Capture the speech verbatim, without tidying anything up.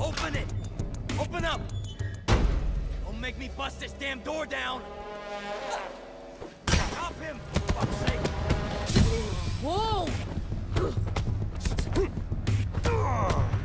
Open it! Open up! Don't make me bust this damn door down! Stop him! For fuck's sake! Whoa!